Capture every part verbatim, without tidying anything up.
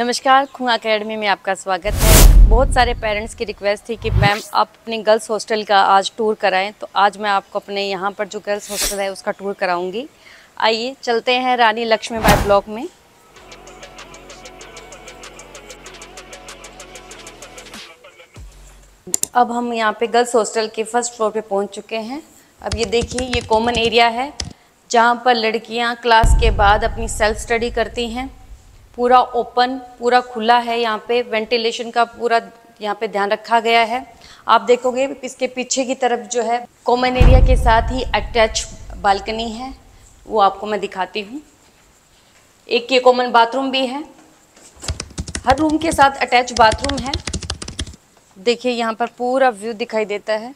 नमस्कार, खुंगा एकेडमी में आपका स्वागत है। बहुत सारे पेरेंट्स की रिक्वेस्ट थी कि मैम आप अपने गर्ल्स हॉस्टल का आज टूर कराएं, तो आज मैं आपको अपने यहाँ पर जो गर्ल्स हॉस्टल है उसका टूर कराऊंगी। आइए चलते हैं रानी लक्ष्मीबाई ब्लॉक में। अब हम यहाँ पे गर्ल्स हॉस्टल के फर्स्ट फ्लोर पे पहुँच चुके हैं। अब ये देखिए, ये कॉमन एरिया है जहाँ पर लड़कियाँ क्लास के बाद अपनी सेल्फ स्टडी करती हैं। पूरा ओपन, पूरा खुला है। यहाँ पे वेंटिलेशन का पूरा यहाँ पे ध्यान रखा गया है। आप देखोगे इसके पीछे की तरफ जो है कॉमन एरिया के साथ ही अटैच बालकनी है, वो आपको मैं दिखाती हूँ। एक ये कॉमन बाथरूम भी है, हर रूम के साथ अटैच बाथरूम है। देखिए यहाँ पर पूरा व्यू दिखाई देता है।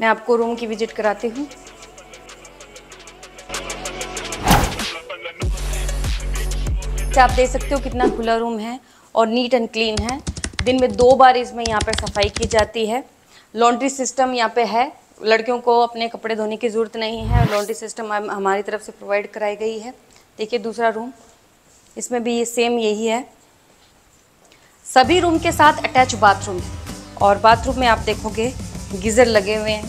मैं आपको रूम की विजिट कराती हूँ। आप देख सकते हो कितना खुला रूम है और नीट एंड क्लीन है। दिन में दो बार इसमें यहाँ पर सफाई की जाती है। लॉन्ड्री सिस्टम यहाँ पे है, लड़कियों को अपने कपड़े धोने की ज़रूरत नहीं है। लॉन्ड्री सिस्टम हमारी तरफ से प्रोवाइड कराई गई है। देखिए दूसरा रूम, इसमें भी ये सेम यही है। सभी रूम के साथ अटैच बाथरूम और बाथरूम में आप देखोगे गीज़र लगे हुए हैं।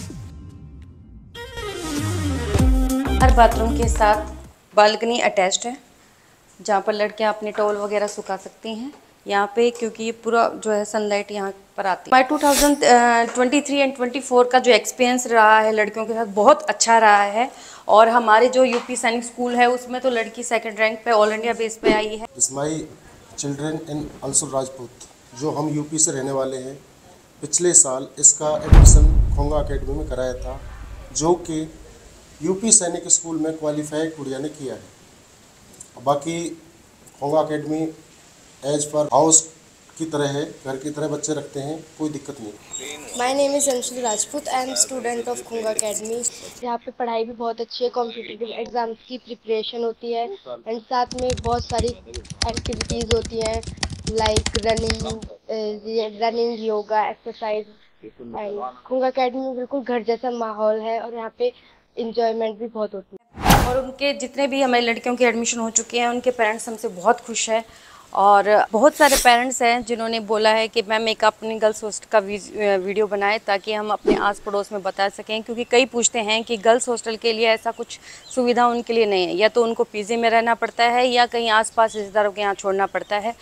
हर बाथरूम के साथ बालकनी अटैच्ड है जहाँ पर लड़कियाँ अपने टॉवल वगैरह सुखा सकती हैं यहाँ पे, क्योंकि ये पूरा जो है सनलाइट यहाँ पर आती है। मैं two thousand twenty three and twenty four का जो एक्सपीरियंस रहा है लड़कियों के साथ, बहुत अच्छा रहा है। और हमारे जो यूपी सैनिक स्कूल है उसमें तो लड़की सेकंड रैंक पे ऑल इंडिया बेस पे आई है। It's my children and Anshu Rajput, जो हम यूपी से रहने वाले हैं। पिछले साल इसका एडमिशन खुंगा एकेडमी में कराया था, जो कि यूपी सैनिक स्कूल में क्वालिफाई कुड़िया ने किया है। बाकी Khunga academy as per house की तरह है, घर की तरह बच्चे रखते हैं, कोई दिक्कत नहीं। My name is Anshu Rajput, I am student of Khunga academy. यहाँ पे पढ़ाई भी बहुत अच्छी है, कॉम्पिटिटिव एग्जाम की प्रिपरेशन होती है एंड साथ में बहुत सारी एक्टिविटीज़ होती हैं like running running yoga exercise. And Khunga academy में बिल्कुल घर जैसा माहौल है और यहाँ पे इंजॉयमेंट भी बहुत होती है। और उनके जितने भी हमारे लड़कियों के एडमिशन हो चुके हैं, उनके पेरेंट्स हमसे बहुत खुश हैं। और बहुत सारे पेरेंट्स हैं जिन्होंने बोला है कि मैम एक अपनी गर्ल्स हॉस्टल का वीडियो बनाए ताकि हम अपने आस पड़ोस में बता सकें, क्योंकि कई पूछते हैं कि गर्ल्स हॉस्टल के लिए ऐसा कुछ सुविधा उनके लिए नहीं है। या तो उनको पीजी में रहना पड़ता है या कहीं आसपास रिश्तेदारों के यहाँ छोड़ना पड़ता है।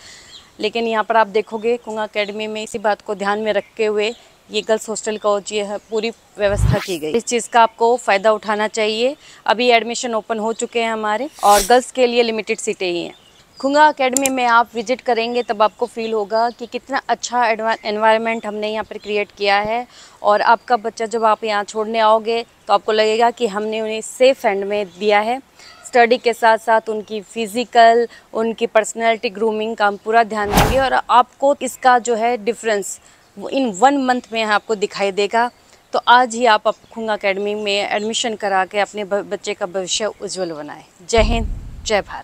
लेकिन यहाँ पर आप देखोगे खुंगा एकेडमी में इसी बात को ध्यान में रखते हुए ये गर्ल्स हॉस्टल का जी है पूरी व्यवस्था की गई। इस चीज़ का आपको फ़ायदा उठाना चाहिए। अभी एडमिशन ओपन हो चुके हैं हमारे और गर्ल्स के लिए लिमिटेड सीटें ही हैं। खुंगा एकेडमी में आप विजिट करेंगे तब आपको फील होगा कि कितना अच्छा एनवायरनमेंट हमने यहाँ पर क्रिएट किया है। और आपका बच्चा जब आप यहाँ छोड़ने आओगे तो आपको लगेगा कि हमने उन्हें सेफ हैंड में दिया है। स्टडी के साथ साथ उनकी फ़िज़िकल, उनकी पर्सनैलिटी ग्रूमिंग का हम पूरा ध्यान देंगे और आपको इसका जो है डिफ्रेंस इन वन मंथ में आपको दिखाई देगा। तो आज ही आप खुंगा एकेडमी में एडमिशन करा के अपने बच्चे का भविष्य उज्जवल बनाएं। जय हिंद, जय भारत।